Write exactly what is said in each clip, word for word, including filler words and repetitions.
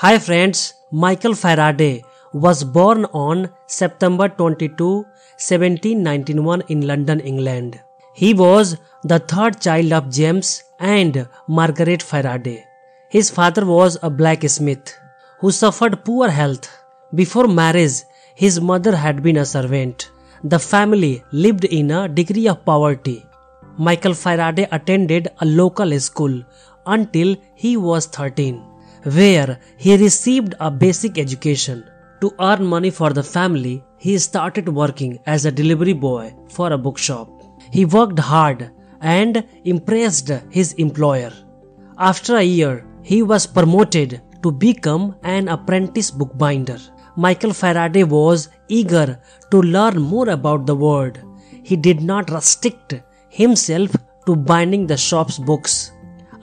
Hi friends, Michael Faraday was born on September twenty-second, seventeen ninety-one in London, England. He was the third child of James and Margaret Faraday. His father was a blacksmith who suffered poor health. Before marriage, his mother had been a servant. The family lived in a degree of poverty. Michael Faraday attended a local school until he was thirteen. Where he received a basic education. To earn money for the family, he started working as a delivery boy for a bookshop. He worked hard and impressed his employer. After a year, he was promoted to become an apprentice bookbinder. Michael Faraday was eager to learn more about the world. He did not restrict himself to binding the shop's books.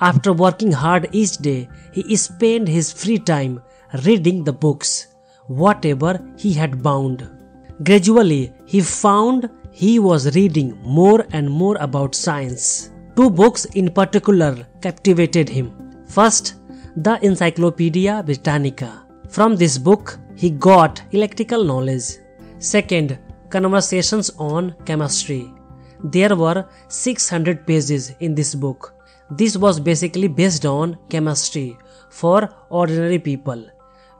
After working hard each day, he spent his free time reading the books, whatever he had bound. Gradually, he found he was reading more and more about science. Two books in particular captivated him. First, the Encyclopedia Britannica. From this book, he got electrical knowledge. Second, Conversations on Chemistry. There were six hundred pages in this book. This was basically based on chemistry for ordinary people,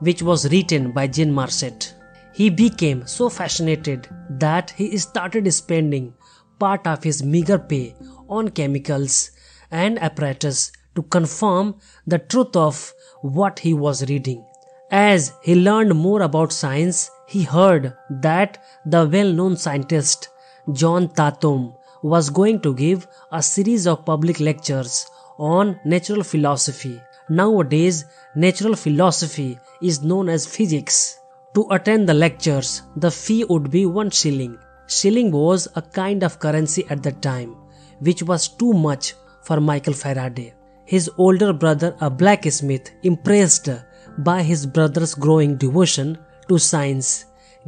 which was written by Jane Marcet. He became so fascinated that he started spending part of his meager pay on chemicals and apparatus to confirm the truth of what he was reading. As he learned more about science, he heard that the well-known scientist John Tatum was going to give a series of public lectures on natural philosophy. Nowadays, natural philosophy is known as physics. To attend the lectures, the fee would be one shilling. Shilling was a kind of currency at that time, which was too much for Michael Faraday. His older brother, a blacksmith, impressed by his brother's growing devotion to science,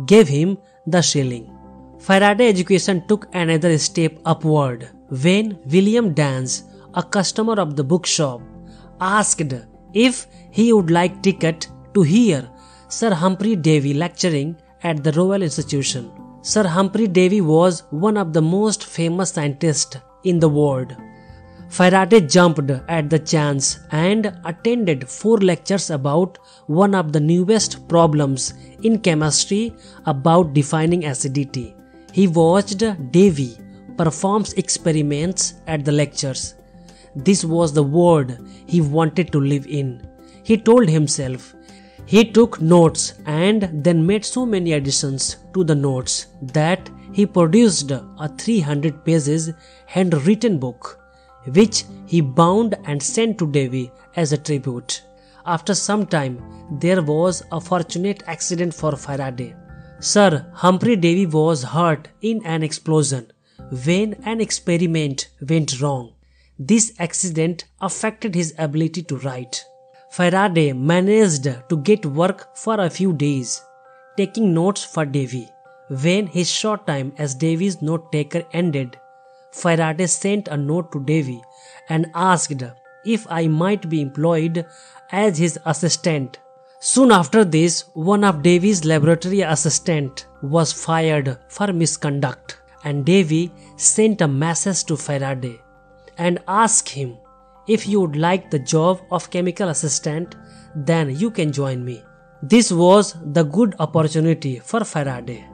gave him the shilling. Faraday education took another step upward when William Dance, a customer of the bookshop, asked if he would like ticket to hear Sir Humphry Davy lecturing at the Royal Institution. Sir Humphry Davy was one of the most famous scientists in the world. Faraday jumped at the chance and attended four lectures about one of the newest problems in chemistry about defining acidity. He watched Davy perform experiments at the lectures. This was the world he wanted to live in, he told himself. He took notes and then made so many additions to the notes that he produced a three hundred pages handwritten book, which he bound and sent to Davy as a tribute. After some time, there was a fortunate accident for Faraday. Sir Humphry Davy was hurt in an explosion when an experiment went wrong. This accident affected his ability to write. Faraday managed to get work for a few days, taking notes for Davy. When his short time as Davy's note taker ended, Faraday sent a note to Davy and asked if I might be employed as his assistant. Soon after this, one of Davy's laboratory assistants was fired for misconduct, and Davy sent a message to Faraday and asked him, if you would like the job of chemical assistant, then you can join me. This was the good opportunity for Faraday.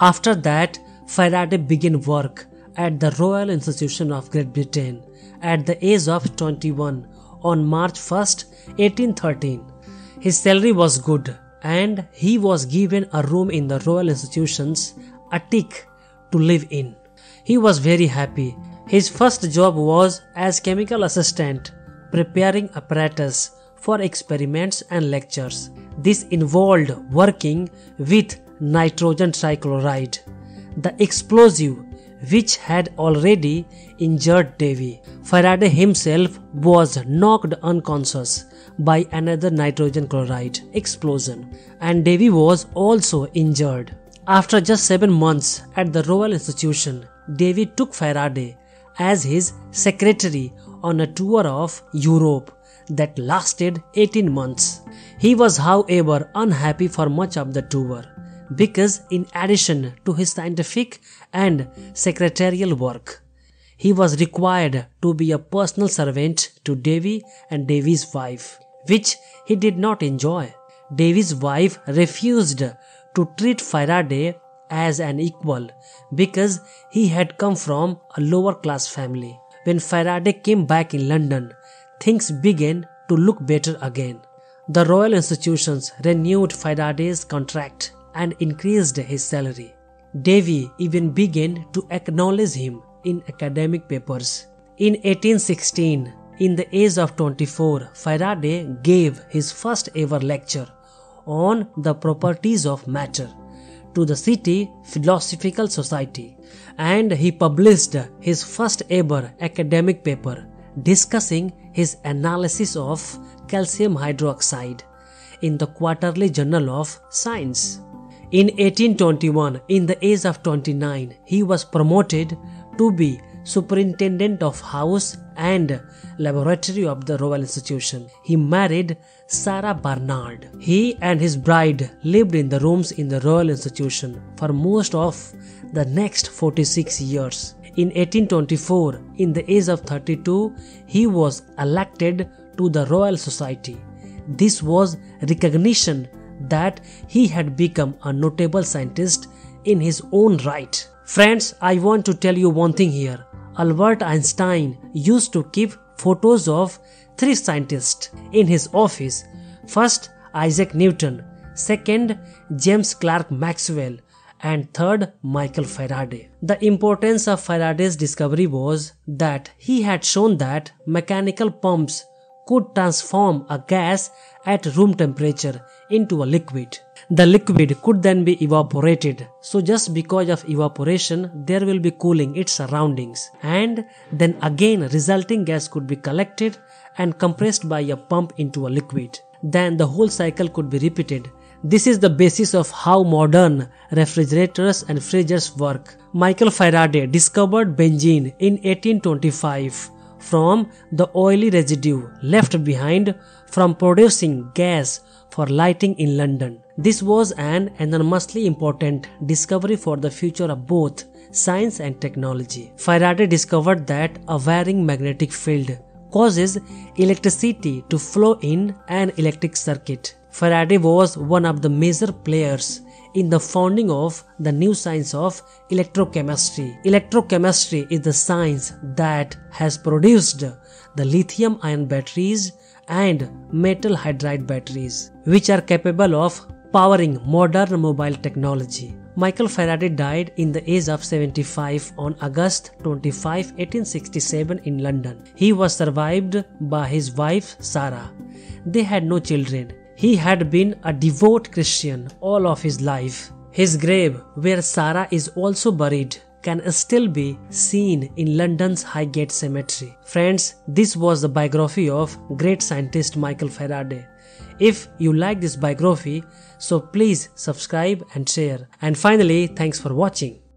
After that, Faraday began work at the Royal Institution of Great Britain at the age of twenty-one on March first, eighteen thirteen. His salary was good and he was given a room in the Royal Institution's attic to live in. He was very happy. His first job was as chemical assistant, preparing apparatus for experiments and lectures. This involved working with nitrogen trichloride, the explosive which had already injured Davy. Faraday himself was knocked unconscious by another nitrogen chloride explosion, and Davy was also injured. After just seven months at the Royal Institution, Davy took Faraday as his secretary on a tour of Europe, that lasted eighteen months. He was, however, unhappy for much of the tour, because in addition to his scientific and secretarial work, he was required to be a personal servant to Davy and Davy's wife, which he did not enjoy. Davy's wife refused to treat Faraday as an equal because he had come from a lower class family. When Faraday came back in London, things began to look better again. The Royal Institutions renewed Faraday's contract and increased his salary. Davy even began to acknowledge him in academic papers. In eighteen sixteen, in the age of twenty-four, Faraday gave his first ever lecture on the properties of matter to the City Philosophical Society, and he published his first ever academic paper discussing his analysis of calcium hydroxide in the Quarterly Journal of Science. In eighteen twenty-one, in the age of twenty-nine, he was promoted to be Superintendent of House and Laboratory of the Royal Institution. He married Sarah Barnard. He and his bride lived in the rooms in the Royal Institution for most of the next forty-six years. In eighteen twenty-four, in the age of thirty-two, he was elected to the Royal Society. This was recognition that he had become a notable scientist in his own right. Friends, I want to tell you one thing here. Albert Einstein used to keep photos of three scientists in his office. First, Isaac Newton, second, James Clerk Maxwell, and third, Michael Faraday. The importance of Faraday's discovery was that he had shown that mechanical pumps could transform a gas at room temperature into a liquid. The liquid could then be evaporated, so just because of evaporation there will be cooling its surroundings, and then again resulting gas could be collected and compressed by a pump into a liquid. Then the whole cycle could be repeated. This is the basis of how modern refrigerators and freezers work. Michael Faraday discovered benzene in eighteen twenty-five from the oily residue left behind from producing gas for lighting in London. This was an enormously important discovery for the future of both science and technology. Faraday discovered that a varying magnetic field causes electricity to flow in an electric circuit. Faraday was one of the major players in the founding of the new science of electrochemistry. Electrochemistry is the science that has produced the lithium-ion batteries and metal hydride batteries, which are capable of powering modern mobile technology. Michael Faraday died in the age of seventy-five on August twenty-fifth, eighteen sixty-seven in London. He was survived by his wife Sarah. They had no children. He had been a devout Christian all of his life. His grave, where Sarah is also buried, can still be seen in London's Highgate Cemetery. Friends, this was the biography of great scientist Michael Faraday. If you like this biography, so please subscribe and share. And finally, thanks for watching.